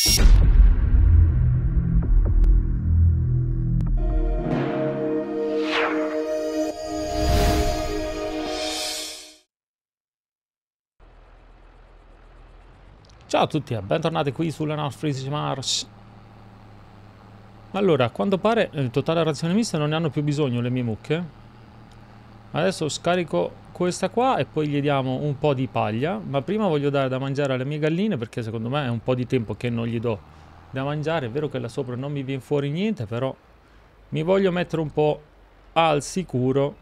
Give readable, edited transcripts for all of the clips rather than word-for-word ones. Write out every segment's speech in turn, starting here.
Ciao a tutti e bentornati qui sulla Nordfriesische Marsch. Allora, a quanto pare il totale razione mista non ne hanno più bisogno le mie mucche. Adesso scarico questa qua e poi gli diamo un po' di paglia. Ma prima voglio dare da mangiare alle mie galline, perché secondo me è un po' di tempo che non gli do da mangiare. È vero che là sopra non mi viene fuori niente, però mi voglio mettere un po' al sicuro.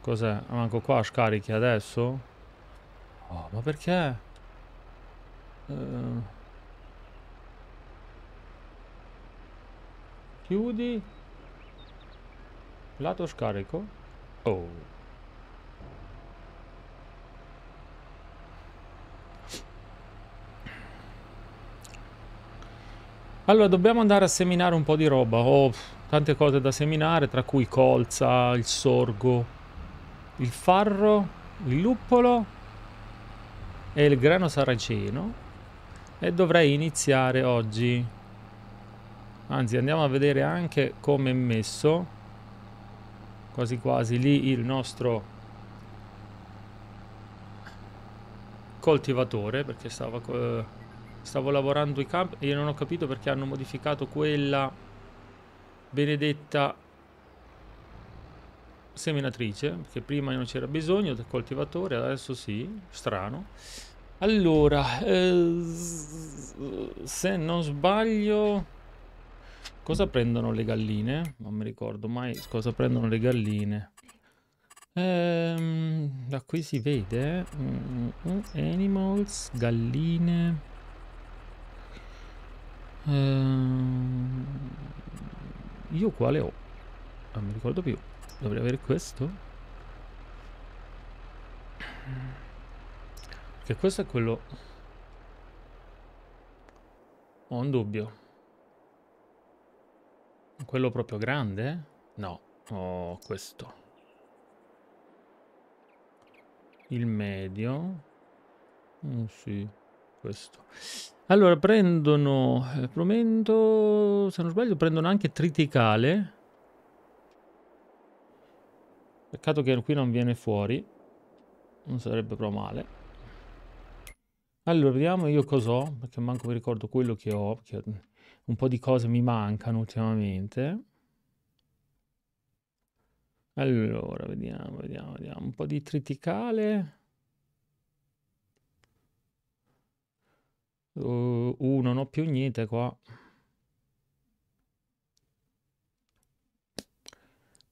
Cos'è? Manco qua scarichi adesso? Oh, ma perché? Chiudi lato scarico. Oh, allora dobbiamo andare a seminare un po' di roba. Ho tante cose da seminare, tra cui colza, il sorgo, il farro, il luppolo e il grano saraceno, e dovrei iniziare oggi. Anzi, andiamo a vedere anche come è messo quasi quasi lì il nostro coltivatore, perché stavo lavorando i campi e io non ho capito perché hanno modificato quella benedetta seminatrice, perché prima non c'era bisogno del coltivatore, adesso sì, strano. Allora, se non sbaglio, cosa prendono le galline? Non mi ricordo mai cosa prendono le galline. Da qui si vede animals, galline, io quale ho? Non mi ricordo più. Dovrei avere questo? Perché questo è quello. Ho un dubbio. Quello proprio grande? No, ho questo. Il medio. Sì, questo. Allora prendono il frumento, se non sbaglio prendono anche triticale. Peccato che qui non viene fuori, non sarebbe proprio male. Allora, vediamo io cos'ho, perché manco mi ricordo quello che ho, perché un po' di cose mi mancano ultimamente. Allora, vediamo. Un po' di triticale. Non ho più niente qua.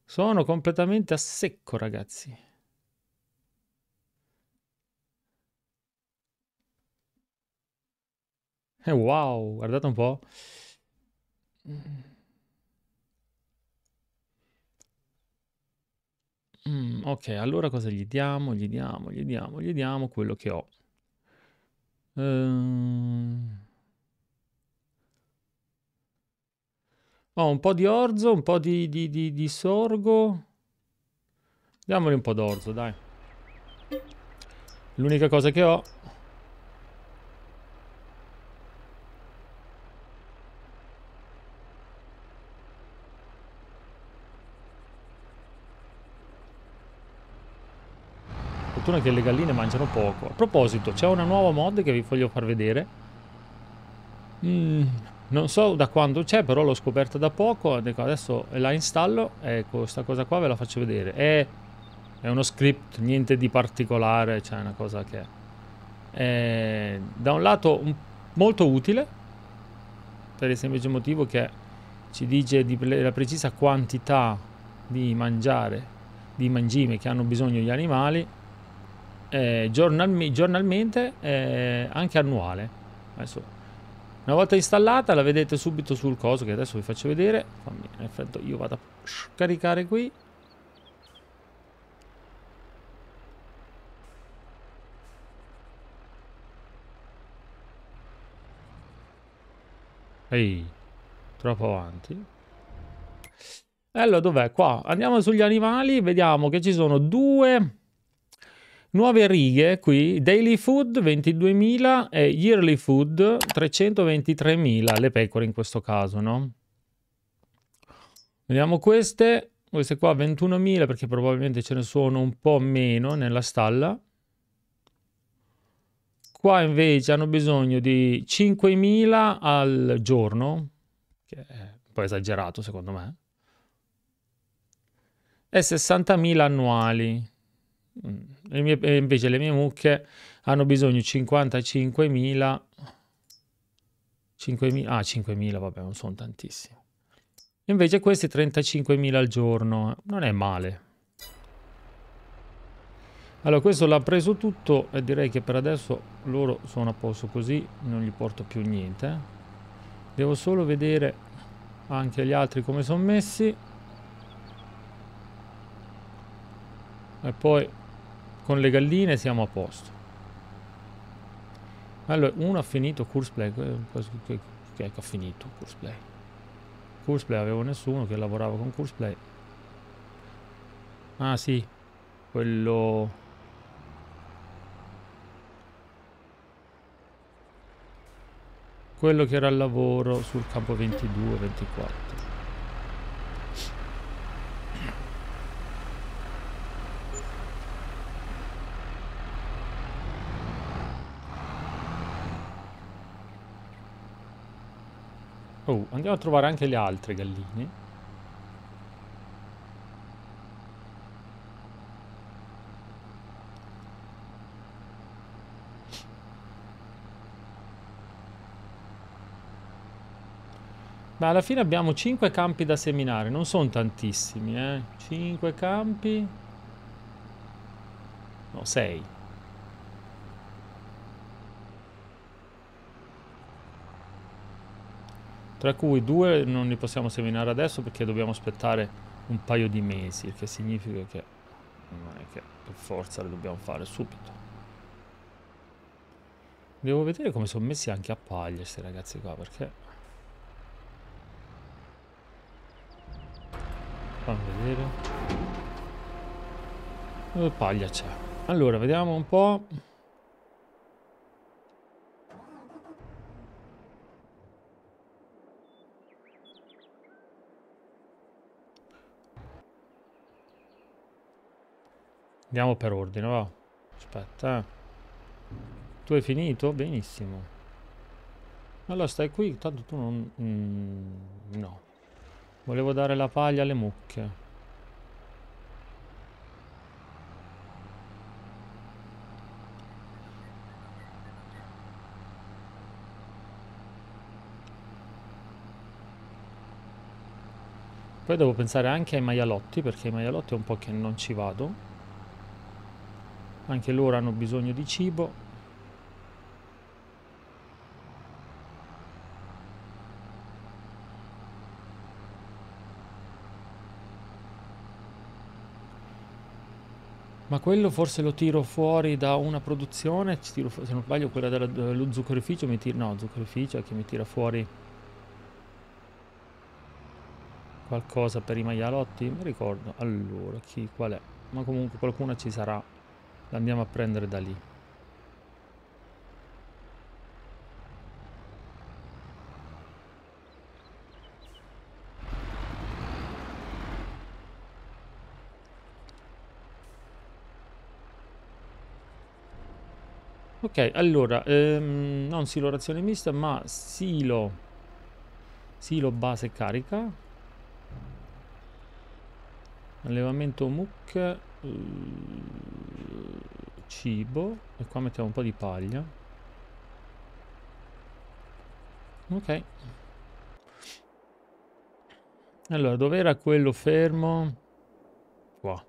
Sono completamente a secco, ragazzi. E wow, guardate un po'. Ok, allora cosa gli diamo? Gli diamo quello che ho. Ho un po' di orzo, un po' di sorgo. Diamogli un po' d'orzo, dai. L'unica cosa che ho. Fortuna che le galline mangiano poco. A proposito, c'è una nuova mod che vi voglio far vedere. Non so da quando c'è, però l'ho scoperta da poco. Adesso la installo. Ecco, questa cosa qua ve la faccio vedere. È uno script, niente di particolare. Cioè, una cosa che è da un lato molto utile, per il semplice motivo che ci dice la precisa quantità di mangiare, di mangime che hanno bisogno gli animali, giornalmente e anche annuale. Adesso, una volta installata, la vedete subito sul coso che adesso vi faccio vedere. Nel frattempo io vado a scaricare qui. Ehi, troppo avanti. Allora, dov'è? Qua. Andiamo sugli animali, vediamo che ci sono due Nuove righe qui, daily food 22.000 e yearly food 323.000, le pecore in questo caso, no? Vediamo queste qua 21.000 perché probabilmente ce ne sono un po' meno nella stalla. Qua invece hanno bisogno di 5.000 al giorno, che è un po' esagerato secondo me, e 60.000 annuali. Invece le mie mucche hanno bisogno di 5.000, vabbè, non sono tantissimi. Invece questi 35.000 al giorno, non è male. Allora, questo l'ha preso tutto e direi che per adesso loro sono a posto così, non gli porto più niente. Devo solo vedere anche gli altri come sono messi. E poi con le galline siamo a posto. Allora, uno ha finito Courseplay. Che ha finito Courseplay? Courseplay avevo nessuno che lavorava con Courseplay. Ah sì, quello... quello che era al lavoro sul campo 22-24. Oh, andiamo a trovare anche le altre galline. Ma alla fine abbiamo 5 campi da seminare, non sono tantissimi, 5 campi. No, 6. Tra cui 2 non li possiamo seminare adesso perché dobbiamo aspettare un paio di mesi, il che significa che non è che per forza le dobbiamo fare subito. Devo vedere come sono messi anche a paglia questi ragazzi qua, perché... fammi vedere... dove paglia c'è? Allora, vediamo un po'... Andiamo per ordine, va. Aspetta. Tu hai finito? Benissimo. Allora stai qui, tanto tu non... no. Volevo dare la paglia alle mucche. Poi devo pensare anche ai maialotti, perché i maialotti è un po' che non ci vado. Anche loro hanno bisogno di cibo. Ma quello forse lo tiro fuori da una produzione. Tiro fuori, se non sbaglio, quella dello zuccherificio mi tira. No, zuccherificio è che mi tira fuori qualcosa per i maialotti. Non mi ricordo. Allora, chi qual è? Ma comunque qualcuna ci sarà. L'andiamo a prendere da lì. Ok, allora, non silo razione mista, ma silo base carica. Allevamento mucche. Cibo, e qua mettiamo un po' di paglia. Ok, allora dov'era quello fermo? Qua.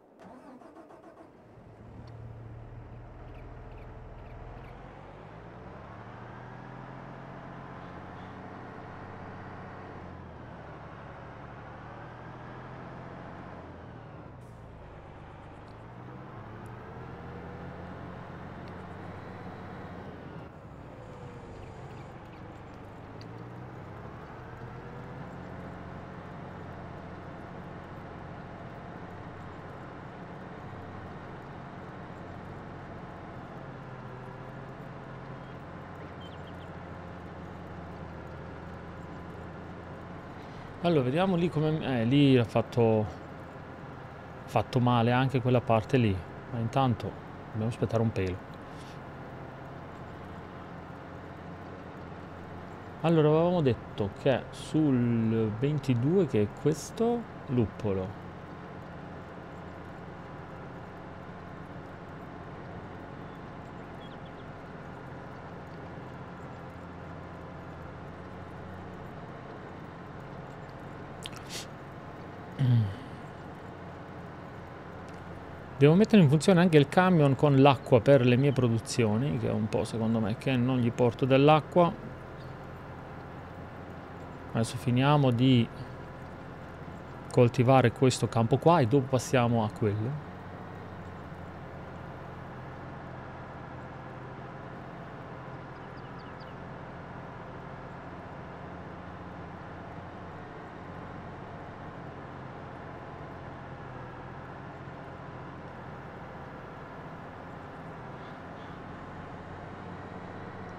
Allora, vediamo lì come... lì ha fatto male anche quella parte lì. Ma intanto dobbiamo aspettare un pelo. Allora, avevamo detto che sul 22, che è questo, luppolo. Devo mettere in funzione anche il camion con l'acqua per le mie produzioni, che è un po' secondo me che non gli porto dell'acqua. Adesso finiamo di coltivare questo campo qua e dopo passiamo a quello.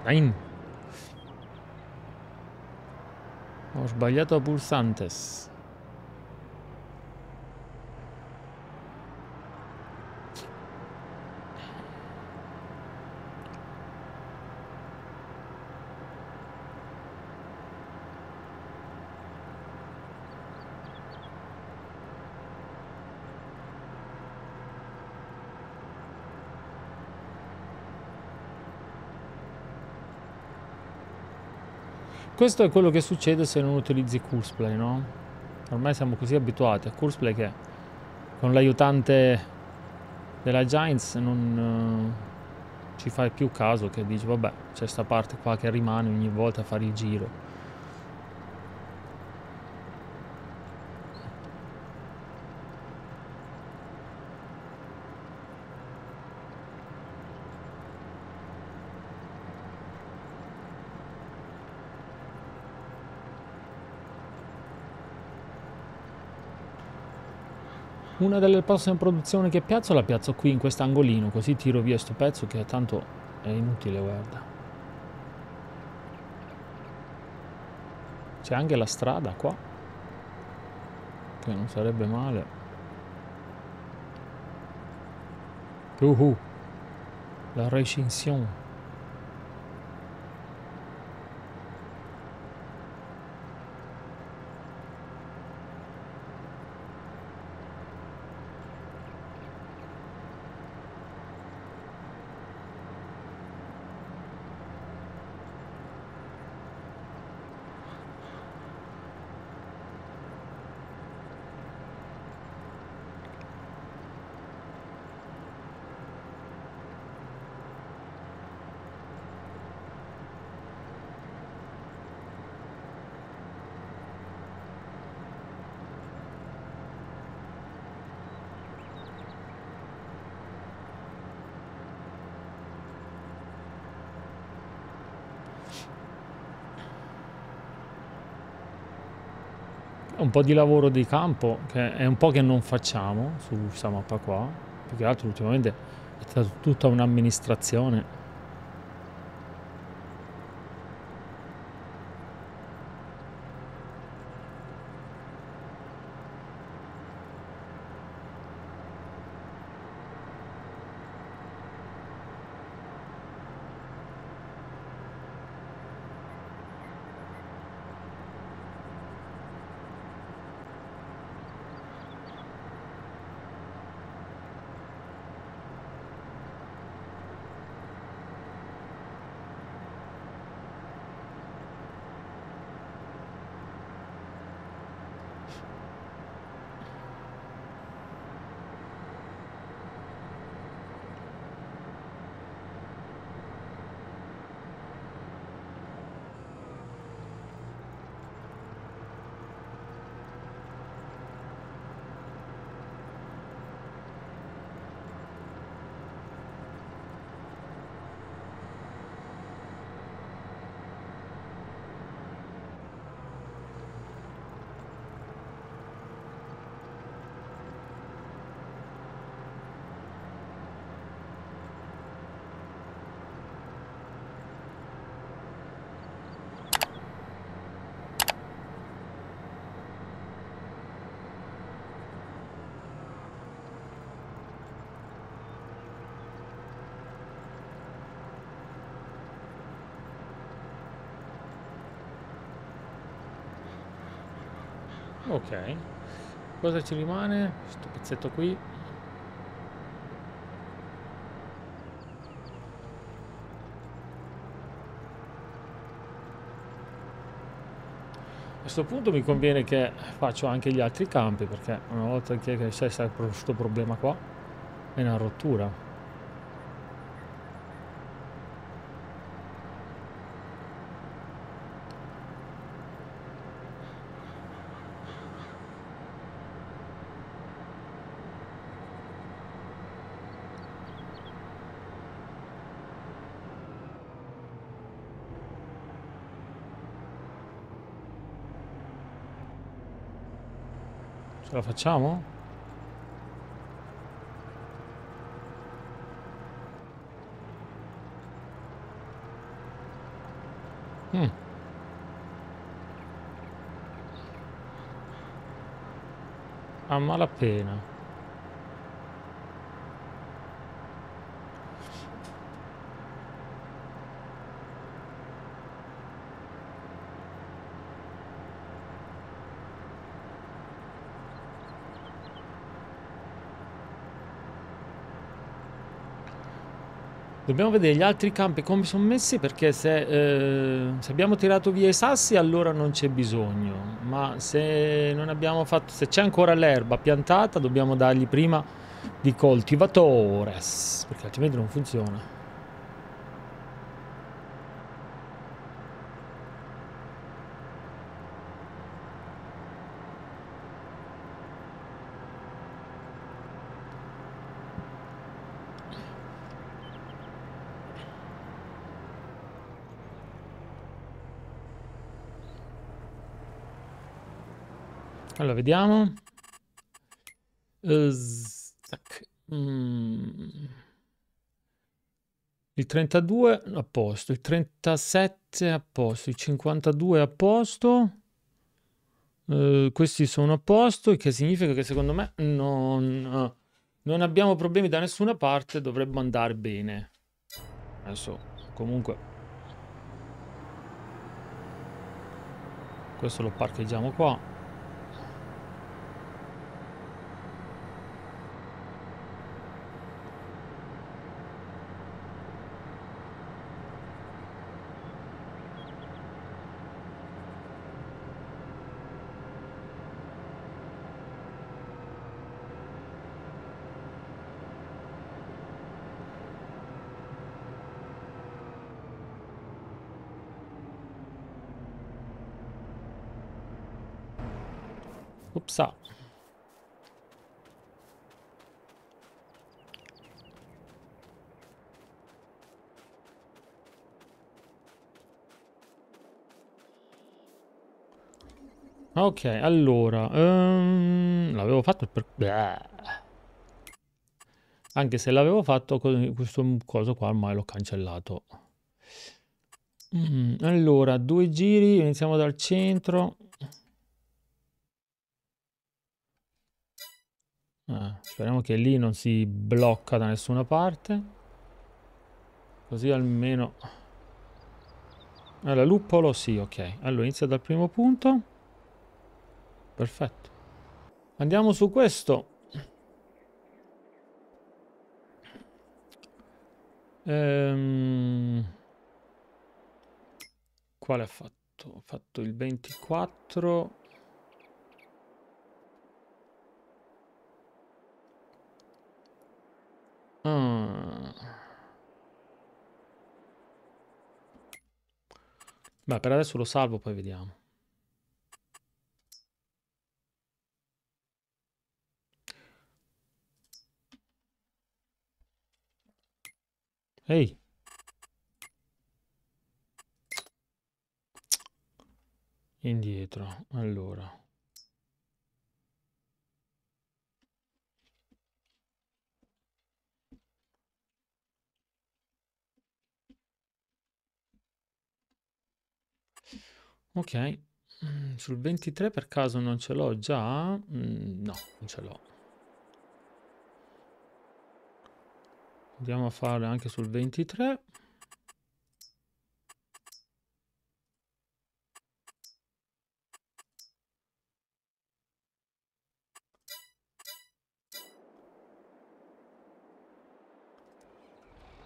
Nein. Ho sbagliato a pulsantes. Questo è quello che succede se non utilizzi Courseplay, no? Ormai siamo così abituati a Courseplay che con l'aiutante della Giants non ci fai più caso, che dici vabbè, c'è sta parte qua che rimane ogni volta a fare il giro. Una delle prossime produzioni che piazzo la piazzo qui in quest'angolino, così tiro via sto pezzo che tanto è inutile, guarda. C'è anche la strada qua, che non sarebbe male. La recinzione. Un po' di lavoro di campo che è un po' che non facciamo su questa mappa qua, più che altro ultimamente è stata tutta un'amministrazione. Ok, cosa ci rimane? Questo pezzetto qui. A questo punto mi conviene che faccio anche gli altri campi, perché una volta che c'è questo problema qua è una rottura. La facciamo? A malapena. Dobbiamo vedere gli altri campi come sono messi, perché se abbiamo tirato via i sassi allora non c'è bisogno, ma se non abbiamo fatto, se c'è ancora l'erba piantata dobbiamo dargli prima di coltivatore, perché altrimenti non funziona. Allora, vediamo. Il 32 a posto, il 37 a posto, il 52 a posto. Questi sono a posto, il che significa che secondo me non abbiamo problemi da nessuna parte, dovrebbe andare bene. Adesso, comunque... questo lo parcheggiamo qua. Upsa. Ok, allora l'avevo fatto per... anche se l'avevo fatto questo coso qua ormai l'ho cancellato. Allora, due giri, iniziamo dal centro. Speriamo che lì non si blocca da nessuna parte, così almeno... allora Luppolo sì, ok, allora inizia dal primo punto, perfetto, andiamo su questo. Quale ha fatto? Ho fatto il 24. Beh, per adesso lo salvo, poi vediamo. Ehi. Indietro, allora. Ok, sul 23 per caso non ce l'ho già? No, non ce l'ho. Andiamo a fare anche sul 23.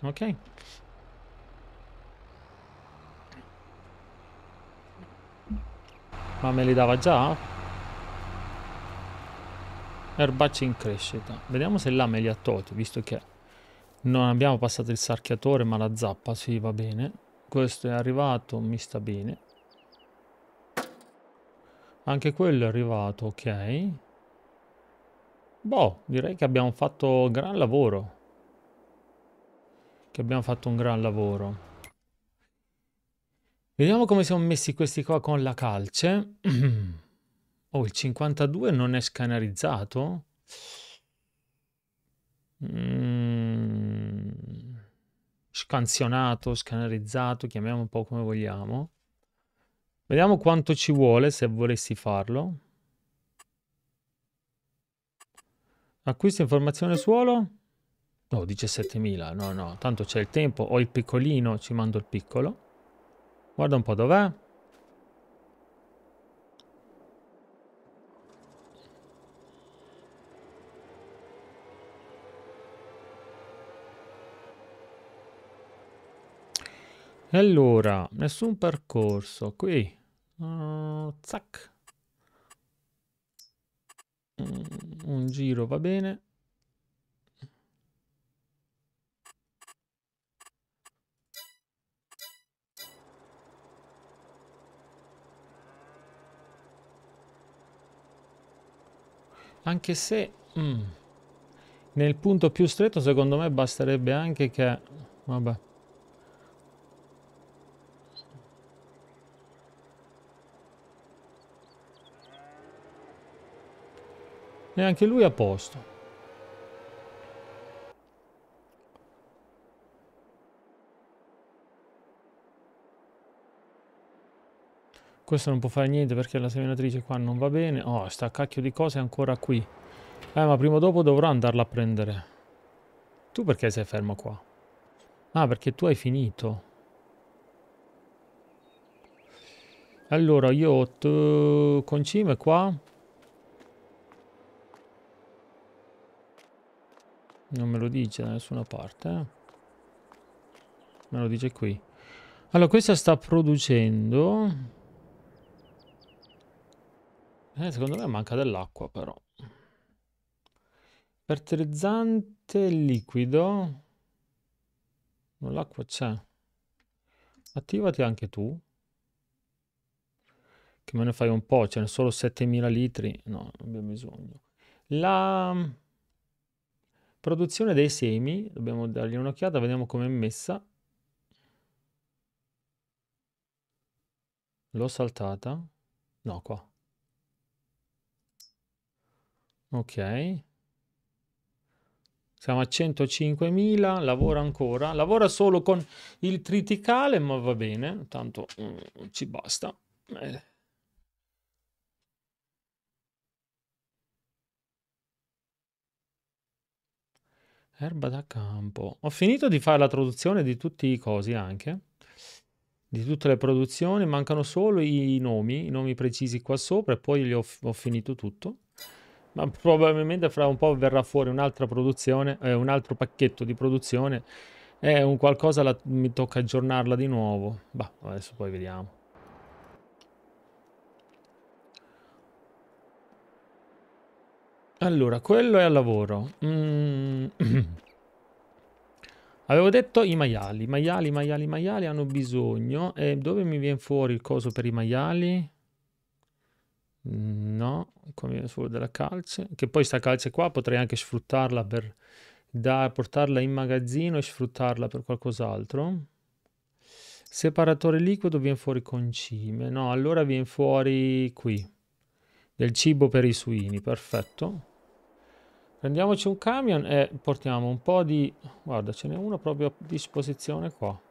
Okay. Ma me li dava già? Erbacce in crescita. Vediamo se là me li ha tolti, visto che non abbiamo passato il sarchiatore ma la zappa. Sì, va bene. Questo è arrivato, mi sta bene. Anche quello è arrivato, ok. Boh, direi che abbiamo fatto gran lavoro. Che abbiamo fatto un gran lavoro. Vediamo come siamo messi questi qua con la calce. Oh, il 52 non è scannerizzato? Scansionato, scannerizzato, chiamiamo un po' come vogliamo. Vediamo quanto ci vuole se volessi farlo. Acquisto informazione suolo. Oh, 17.000. No, no, tanto c'è il tempo. Ho il piccolino, ci mando il piccolo. Guarda un po' dov'è. E allora, nessun percorso qui. Zac. Un giro va bene. Anche se nel punto più stretto secondo me basterebbe anche che... Vabbè. Neanche lui a posto. Questo non può fare niente perché la seminatrice qua non va bene. Oh, sta cacchio di cose ancora qui. Ma prima o dopo dovrò andarla a prendere. Tu perché sei fermo qua? Ah, perché tu hai finito. Allora, io concime qua. Non me lo dice da nessuna parte. Me lo dice qui. Allora, questa sta producendo... secondo me manca dell'acqua però. Fertilizzante liquido. Non, l'acqua c'è. Attivati anche tu. Che me ne fai un po', ce ne sono solo 7.000 litri. No, non abbiamo bisogno. La produzione dei semi, dobbiamo dargli un'occhiata, vediamo come è messa. L'ho saltata. No, qua. Ok, siamo a 105.000, lavora ancora, lavora solo con il triticale, ma va bene, tanto ci basta. Erba da campo. Ho finito di fare la traduzione di tutti i cosi anche, di tutte le produzioni, mancano solo i nomi precisi qua sopra e poi li ho finito tutto. Ma probabilmente fra un po' verrà fuori un'altra produzione, un altro pacchetto di produzione e un qualcosa mi tocca aggiornarla di nuovo. Bah, adesso poi vediamo. Allora, quello è al lavoro. Avevo detto i maiali. I maiali hanno bisogno. E dove mi viene fuori il coso per i maiali? No, qua viene solo della calce, che poi sta calce qua potrei anche sfruttarla per portarla in magazzino e sfruttarla per qualcos'altro. Separatore liquido viene fuori concime, no, allora viene fuori qui, del cibo per i suini, perfetto. Prendiamoci un camion e portiamo un po' di... Guarda, ce n'è uno proprio a disposizione qua.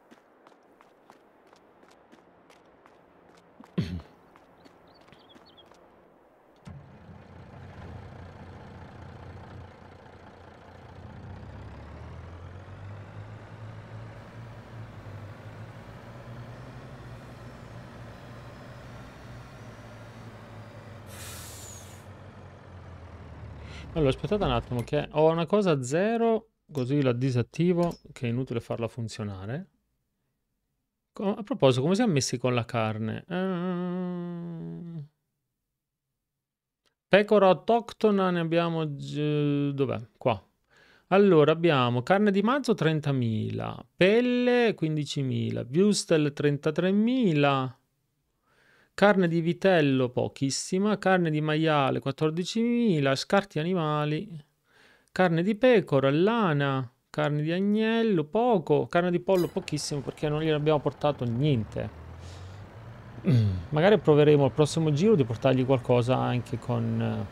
Allora, aspettate un attimo che ho una cosa a zero così la disattivo, che è inutile farla funzionare. A proposito, come siamo messi con la carne? Pecora autoctona ne abbiamo... dov'è? Qua. Allora abbiamo carne di manzo 30.000, pelle 15.000, würstel 33.000, carne di vitello pochissima, carne di maiale 14.000, scarti animali, carne di pecora, lana, carne di agnello poco, carne di pollo pochissimo perché non gli abbiamo portato niente. Magari proveremo al prossimo giro di portargli qualcosa anche con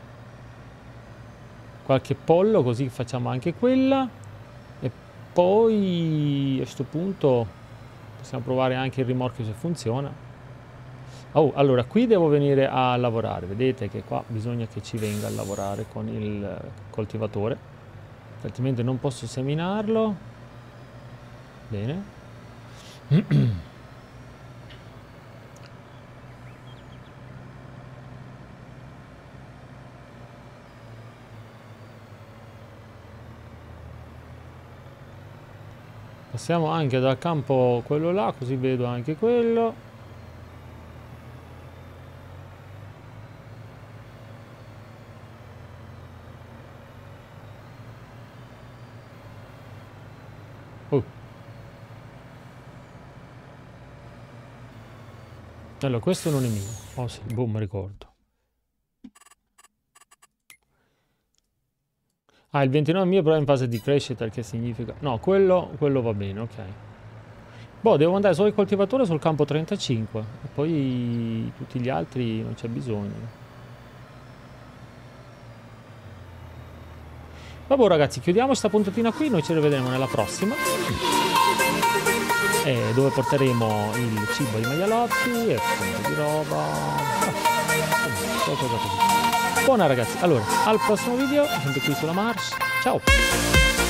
qualche pollo, così facciamo anche quella. E poi a questo punto possiamo provare anche il rimorchio se funziona. Oh, allora qui devo venire a lavorare, vedete che qua bisogna che ci venga a lavorare con il coltivatore, altrimenti non posso seminarlo. Bene. Passiamo anche dal campo quello là, così vedo anche quello. Allora, questo non è mio. Oh sì, boom, ricordo. Ah, il 29 mio però è in fase di crescita, che significa... No, quello va bene, ok. Boh, devo andare solo il coltivatore sul campo 35. E poi tutti gli altri non c'è bisogno. Vabbè ragazzi, chiudiamo sta puntatina qui. Noi ci rivedremo nella prossima. E dove porteremo il cibo ai maialotti e tanto di roba. Buona ragazzi, allora al prossimo video, sempre qui sulla Marsh, ciao!